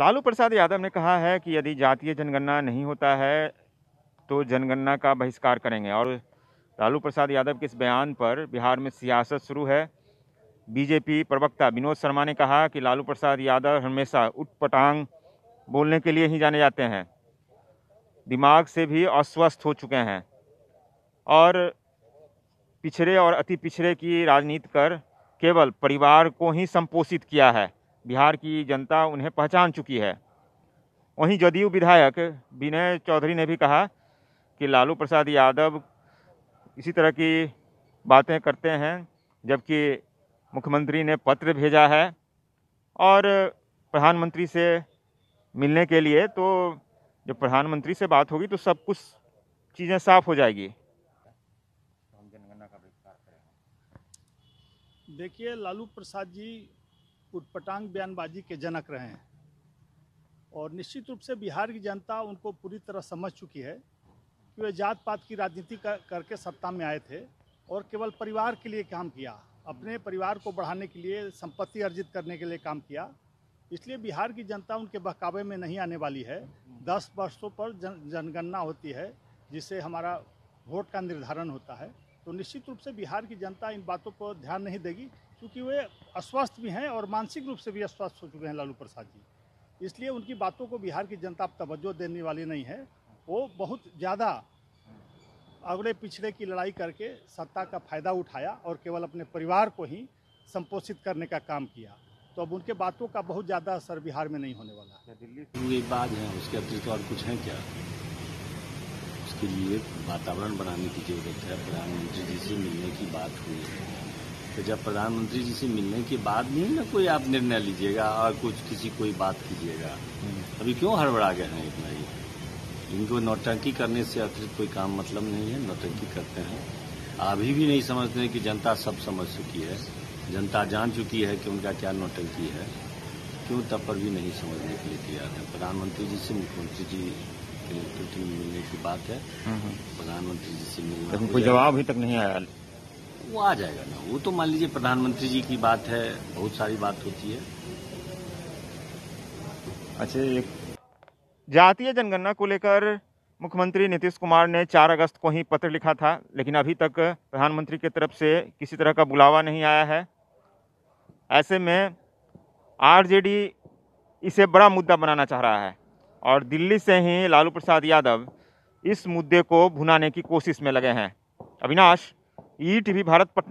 लालू प्रसाद यादव ने कहा है कि यदि जातीय जनगणना नहीं होता है तो जनगणना का बहिष्कार करेंगे। और लालू प्रसाद यादव के इस बयान पर बिहार में सियासत शुरू है। बीजेपी प्रवक्ता विनोद शर्मा ने कहा कि लालू प्रसाद यादव हमेशा उटपटांग बोलने के लिए ही जाने जाते हैं, दिमाग से भी अस्वस्थ हो चुके हैं और पिछड़े और अति पिछड़े की राजनीति कर केवल परिवार को ही संपोषित किया है। बिहार की जनता उन्हें पहचान चुकी है। वहीं जदयू विधायक विनय चौधरी ने भी कहा कि लालू प्रसाद यादव इसी तरह की बातें करते हैं, जबकि मुख्यमंत्री ने पत्र भेजा है और प्रधानमंत्री से मिलने के लिए, तो जब प्रधानमंत्री से बात होगी तो सब कुछ चीज़ें साफ हो जाएगी। देखिए, लालू प्रसाद जी उटपटांग बयानबाजी के जनक रहे हैं और निश्चित रूप से बिहार की जनता उनको पूरी तरह समझ चुकी है कि वे जात पात की राजनीति करके सत्ता में आए थे और केवल परिवार के लिए काम किया, अपने परिवार को बढ़ाने के लिए, संपत्ति अर्जित करने के लिए काम किया। इसलिए बिहार की जनता उनके बहकावे में नहीं आने वाली है। 10 वर्षों पर जनगणना होती है जिससे हमारा वोट का निर्धारण होता है, तो निश्चित रूप से बिहार की जनता इन बातों पर ध्यान नहीं देगी, क्योंकि वे अस्वस्थ भी हैं और मानसिक रूप से भी अस्वस्थ हो चुके हैं लालू प्रसाद जी। इसलिए उनकी बातों को बिहार की जनता अब तवज्जो देने वाली नहीं है। वो बहुत ज़्यादा अगले पिछड़े की लड़ाई करके सत्ता का फ़ायदा उठाया और केवल अपने परिवार को ही संपोषित करने का काम किया, तो अब उनके बातों का बहुत ज़्यादा असर बिहार में नहीं होने वाला है। दिल्ली एक बात है, उसके अतिरिक्त और कुछ है क्या? के लिए वातावरण बनाने की जरूरत है। प्रधानमंत्री जी से मिलने की बात हुई है, तो जब प्रधानमंत्री जी से मिलने के बाद भी ना कोई आप निर्णय लीजिएगा और कुछ किसी कोई बात कीजिएगा। अभी क्यों हड़बड़ा गए हैं इतना? ये इनको नौटंकी करने से अतिरिक्त कोई काम मतलब नहीं है। नौटंकी करते हैं, अभी भी नहीं समझते कि जनता सब समझ चुकी है, जनता जान चुकी है कि उनका क्या नौटंकी है, क्यों तब पर भी नहीं समझने के लिए तैयार है। प्रधानमंत्री जी से मुख्यमंत्री जी मिलने की बात है, प्रधानमंत्री जी से मिलना, कोई जवाब अभी तक नहीं आया। वो आ जाएगा ना, वो तो मान लीजिए प्रधानमंत्री जी की बात है, बहुत सारी बात होती है। अच्छा, एक जातीय जनगणना को लेकर मुख्यमंत्री नीतीश कुमार ने 4 अगस्त को ही पत्र लिखा था, लेकिन अभी तक प्रधानमंत्री की तरफ से किसी तरह का बुलावा नहीं आया है। ऐसे में आरजेडी इसे बड़ा मुद्दा बनाना चाह रहा है और दिल्ली से ही लालू प्रसाद यादव इस मुद्दे को भुनाने की कोशिश में लगे हैं। अविनाश, ईटीवी भारत, पटना।